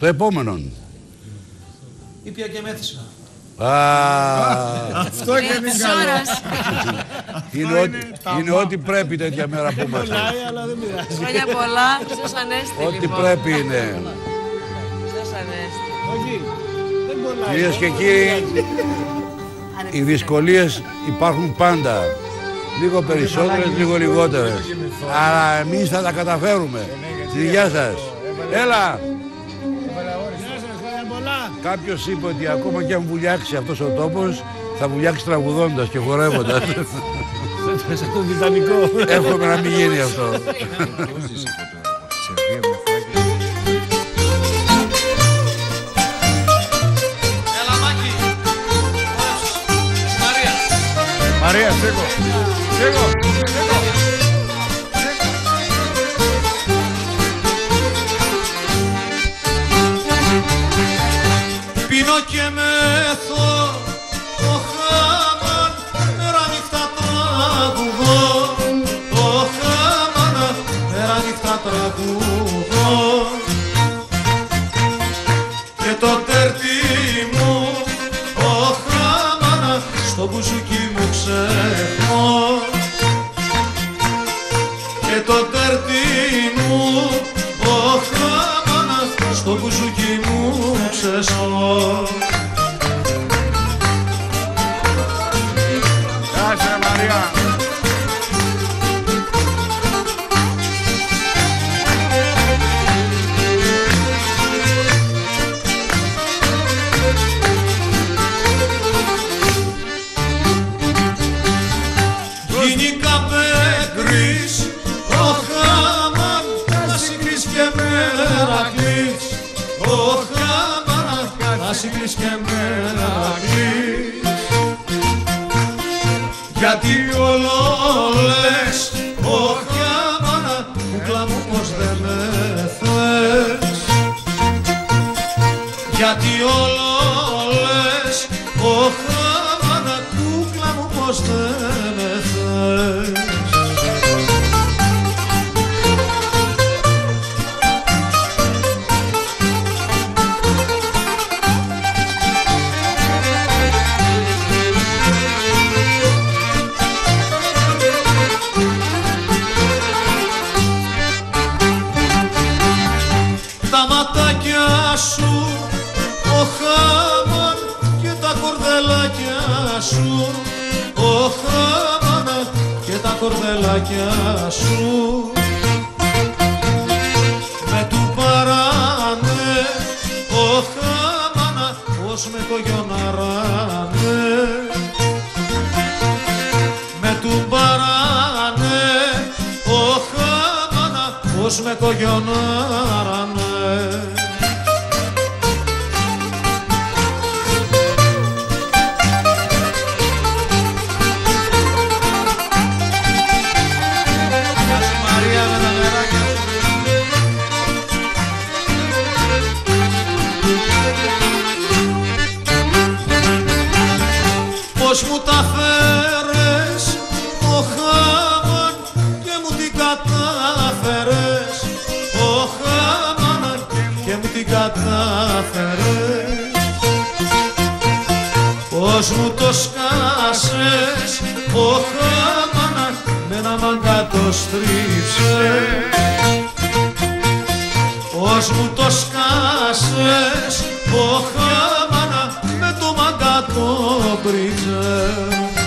Το επόμενο. Ήπια και μέθησα. Αυτό είναι καλό. Είναι ό,τι πρέπει τέτοια μέρα που είμαστε. Χρόνια πολλά, Χριστός Ανέστη. Ό,τι πρέπει είναι. Χριστός Ανέστη. Κυρίες και κύριοι, οι δυσκολίες υπάρχουν πάντα. Λίγο περισσότερες, λίγο λιγότερες. Αλλά εμείς θα τα καταφέρουμε. Στη γεια σας. Έλα. Κάποιος είπε ότι ακόμα και αν βουλιάξει αυτός ο τόπος, θα βουλιάξει τραγουδώντας και χορεύοντας. Εύχομαι να μην γίνει αυτό. Έλα Μάκη. Μαρία, σήκω. Πίνω και μέθω, το χάμαν, μέρα νύχτα τραγουδώ. Το χάμαν, μέρα νύχτα τραγουδώ. Και το τέρτι μου, το χάμαν, στο μπουζούκι μου ξεχνώ. Και το τέρτι μου, το χάμαν, στο μπουζούκι μου ξεχνώ. Σύγκρις και μελαγής, γιατί όλο λες, όχι αμάνα, κούκλα μου πως δεν με θες. Γιατί όλο λες, όχι αμάνα, κούκλα μου πως δεν με θες. Ο χαμάνα και τα κορδελάκια σου με του παράνε. Ο χαμάνα ως με το γιοναράνε. Με του παράνε. Ο χαμάνα ως με το γιοναράνε. Πώς μου τα φέρες, ο χάμαν, και μου την κατάφερες. Ο χάμαν, και μου την κατάφερες. Πώς μου το σκάσες, ο χάμαν, με ένα μάγκα το στρίψες. Πώς μου το σκάσες, ο χάμαν, με το μάγκα το πρίτσες.